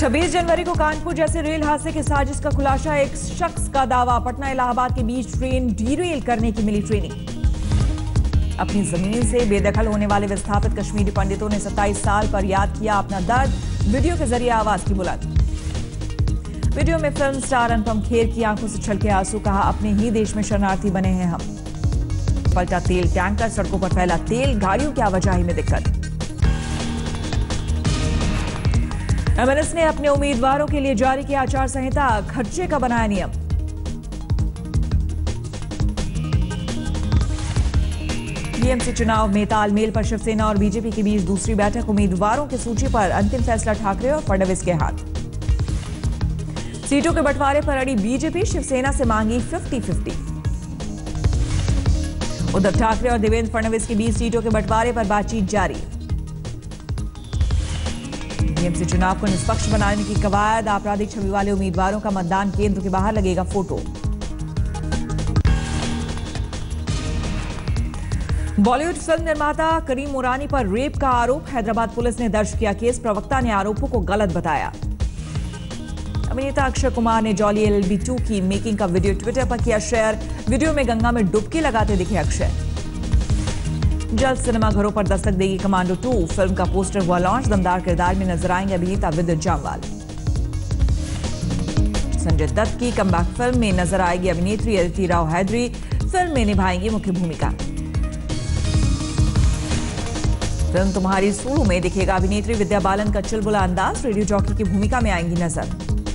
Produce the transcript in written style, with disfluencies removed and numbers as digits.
26 जनवरी को कानपुर जैसे रेल हादसे के साजिश का खुलासा, एक शख्स का दावा। पटना इलाहाबाद के बीच ट्रेन डीरेल करने की मिली ट्रेनिंग। अपनी जमीन से बेदखल होने वाले विस्थापित कश्मीरी पंडितों ने 27 साल पर याद किया अपना दर्द, वीडियो के जरिए आवाज की बुलंद। वीडियो में फिल्म स्टार अनुपम खेर की आंखों से छलके आंसू, कहा अपने ही देश में शरणार्थी बने हैं हम। पलटा तेल टैंकर, सड़कों पर फैला तेल, गाड़ियों की आवाजाही में दिक्कत। एमएनएस ने अपने उम्मीदवारों के लिए जारी किया आचार संहिता, खर्चे का बनाया नियम। बीएमसी चुनाव में तालमेल पर शिवसेना और बीजेपी के बीच दूसरी बैठक, उम्मीदवारों की सूची पर अंतिम फैसला ठाकरे और फडणवीस के हाथ। सीटों के बंटवारे पर अड़ी बीजेपी, शिवसेना से मांगी 50-50। उद्धव ठाकरे और देवेंद्र फडणवीस के बीच सीटों के बंटवारे पर बातचीत जारी। बीएमसी चुनाव को निष्पक्ष बनाने की कवायद, आपराधिक छवि वाले उम्मीदवारों का मतदान केंद्र के बाहर लगेगा फोटो। बॉलीवुड फिल्म निर्माता करीम मुरानी पर रेप का आरोप, हैदराबाद पुलिस ने दर्ज किया केस, प्रवक्ता ने आरोपों को गलत बताया। अभिनेता अक्षय कुमार ने जॉली एलबी 2 की मेकिंग का वीडियो ट्विटर पर किया शेयर, वीडियो में गंगा में डुबकी लगाते दिखे अक्षय। जल्द सिनेमाघरों पर दस्तक देगी कमांडो 2, फिल्म का पोस्टर हुआ लॉन्च, दमदार किरदार में नजर आएंगे अभिनेता विद्युत जामवाल। संजय दत्त की कमबैक फिल्म में नजर आएगी अभिनेत्री अदिति राव हैदरी, फिल्म में निभाएंगी मुख्य भूमिका। फिल्म तुम्हारी सुलू में दिखेगा अभिनेत्री विद्या बालन का चुलबुला अंदाज, रेडियो जॉकी की भूमिका में आएंगी नजर।